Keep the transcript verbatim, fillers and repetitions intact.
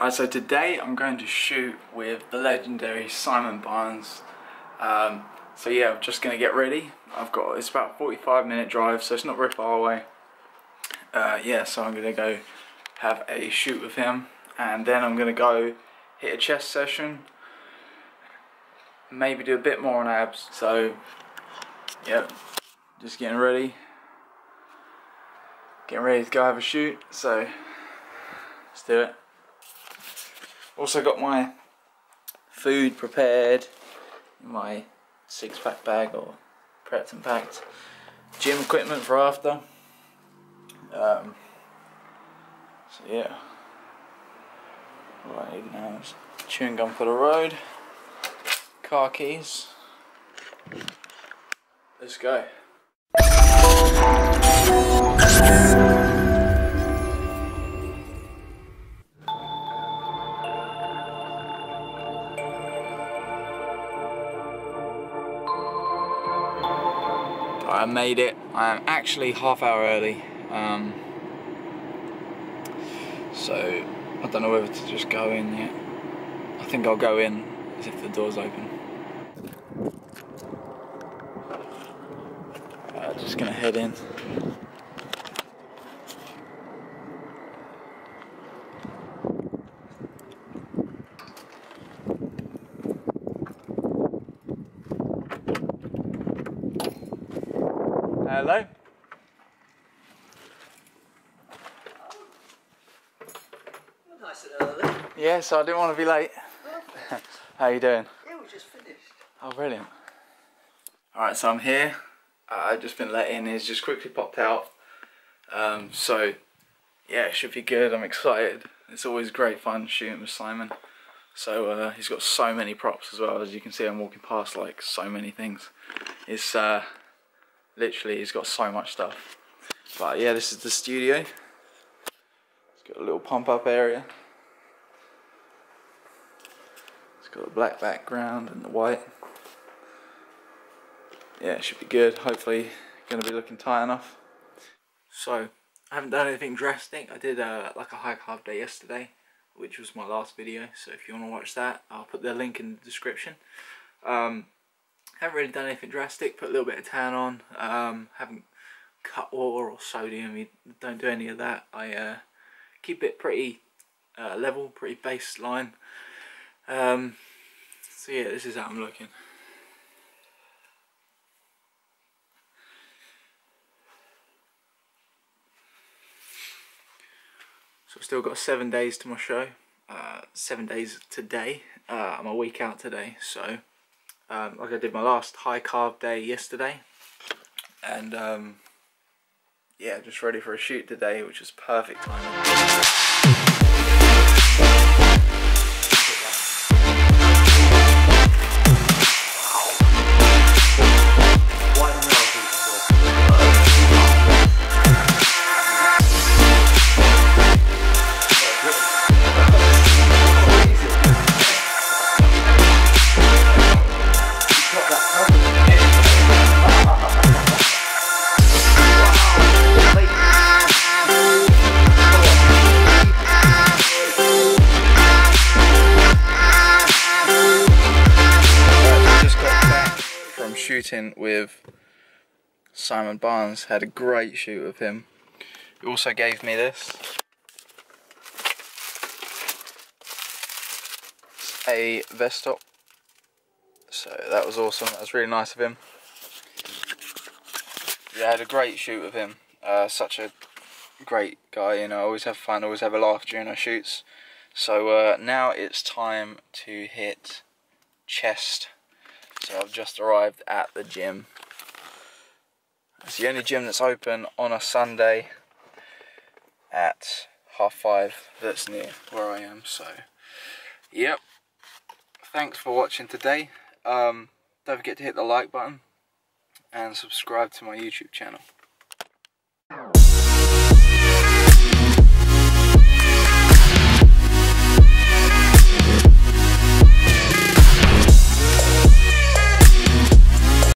Right, so today I'm going to shoot with the legendary Simon Barnes. Um, so yeah, I'm just going to get ready. I've got, it's about a forty-five minute drive, so it's not very far away. Uh, yeah, so I'm going to go have a shoot with him, and then I'm going to go hit a chest session. Maybe do a bit more on abs. So, yep, just getting ready. Getting ready to go have a shoot, so let's do it. Also got my food prepared in my six pack bag, or prepped and packed. Gym equipment for after. Um, so yeah. All I need now is chewing gum for the road. Car keys. Let's go. I made it. I am actually half hour early, um, so I don't know whether to just go in yet. I think I'll go in as if the door's open. Uh, just gonna head in. Hello. Well, nice and early. Yeah, so I didn't want to be late. Well, how are you doing? Yeah, we just finished. Oh, brilliant. Alright, so I'm here. Uh, I've just been let in. It's just quickly popped out. Um, so, yeah, it should be good. I'm excited. It's always great fun shooting with Simon. So, uh, he's got so many props as well. As you can see, I'm walking past, like, so many things. It's, uh... literally, he's got so much stuff. But yeah, this is the studio. It's got a little pump up area. It's got a black background and the white. Yeah, it should be good. Hopefully, gonna be looking tight enough. So, I haven't done anything drastic. I did a, like a high carb day yesterday, which was my last video. So if you wanna watch that, I'll put the link in the description. Um, Haven't really done anything drastic, put a little bit of tan on, um, haven't cut water or sodium, you don't do any of that. I uh, keep it pretty uh, level, pretty baseline. Um, so yeah, this is how I'm looking. So I've still got seven days to my show, uh, seven days today. Uh, I'm a week out today, so... Um, like I did my last high carb day yesterday, and um, yeah, just ready for a shoot today, which is perfect timing. Shooting with Simon Barnes, had a great shoot with him. He also gave me this, a vest top, so that was awesome. That was really nice of him. Yeah, I had a great shoot with him. Uh, such a great guy, you know. I always have fun, always have a laugh during our shoots. So uh, now it's time to hit chest. So I've just arrived at the gym. It's the only gym that's open on a Sunday at half five that's near where I am. So, yep. Thanks for watching today. Um, don't forget to hit the like button and subscribe to my YouTube channel.